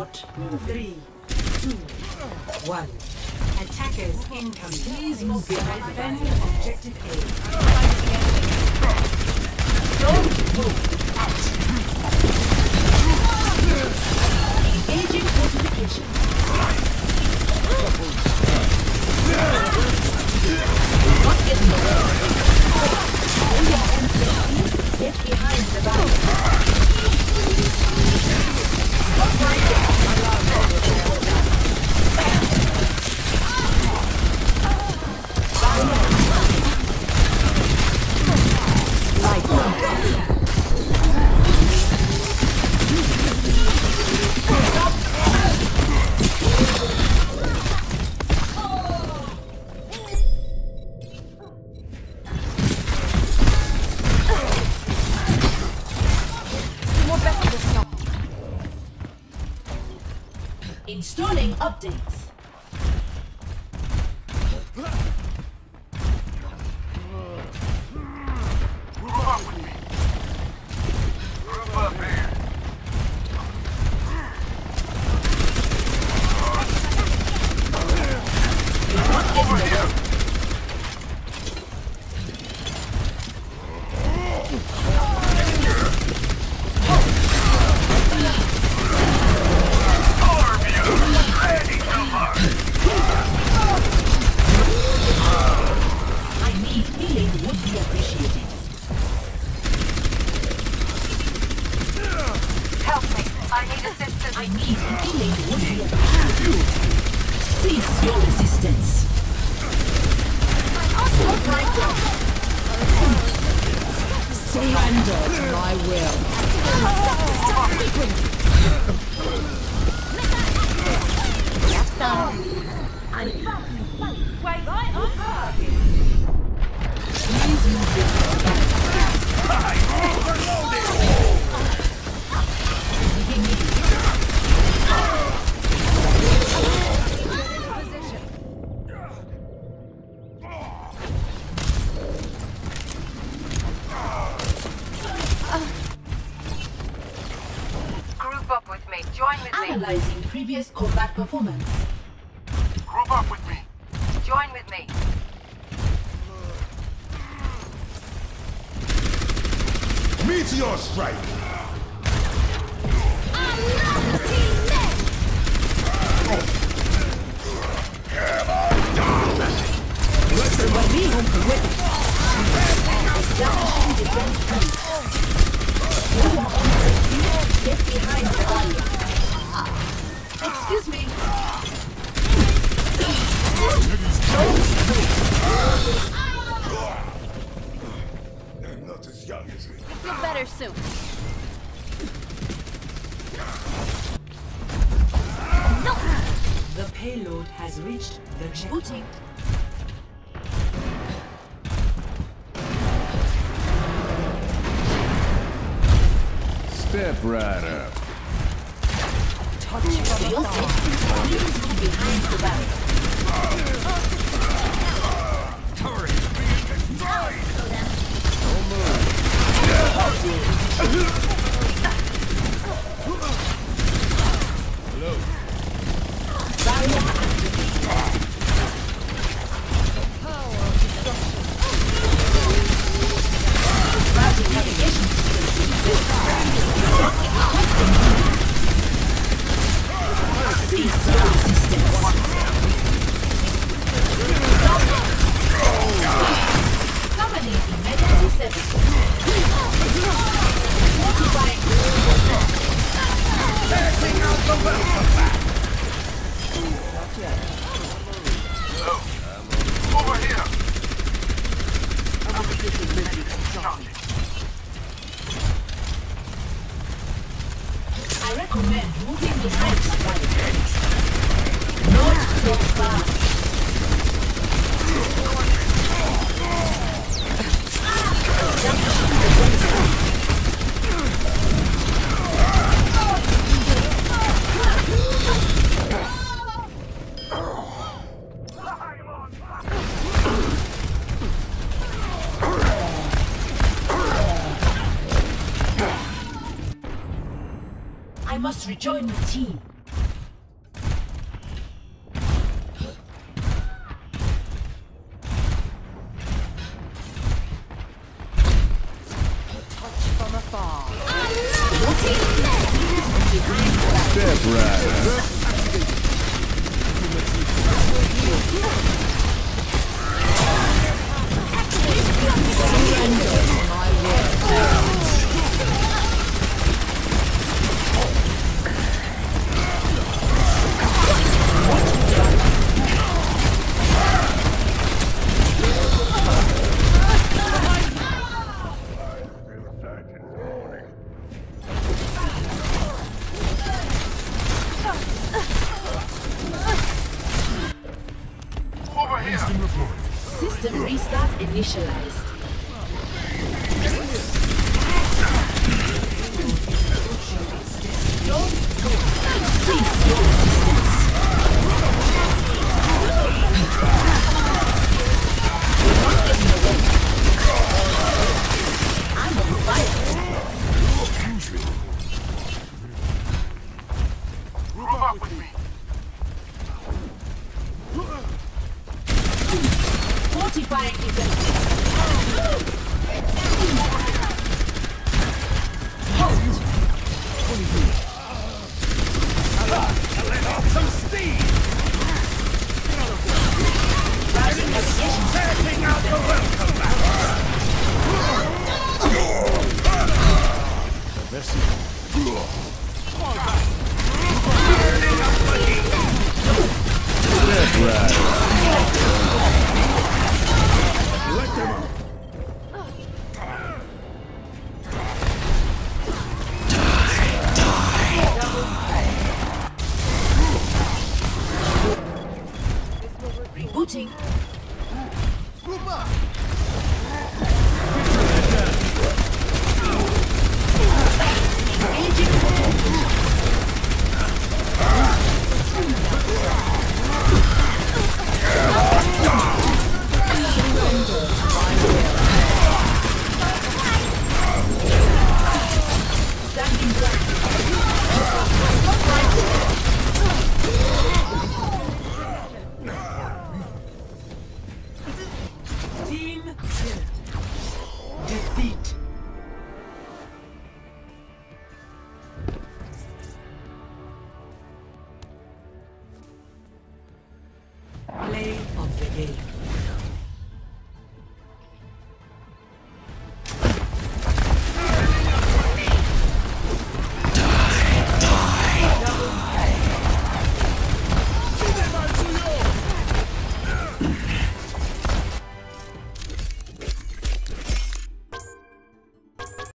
3, 2, 1. Attackers incoming. Please mobilize defending objective A. Don't move out. Engaging fortification. What is the enemy? Get behind the battle. Installing updates. Cease your resistance. Surrender to my will. Analyzing previous combat performance. Group up with me. Join with me. Meteor strike. Get behind the army. Excuse me. I'm not as young as me. You'll feel better soon. No. The payload has reached the checkpoint. Step right up. Touch your behind the battle. Turret destroyed. Hello. I recommend moving behind the edge. Not so fast. I must rejoin the team. Step right. System restart initialized. Cease your resistance. You're not getting away. I'm on fire. Group up with me. Fortifying event. Some steam. Tearing out the welcome mat. Merci. Tearing up. Let them out. Die. Rebooting. Play of the game.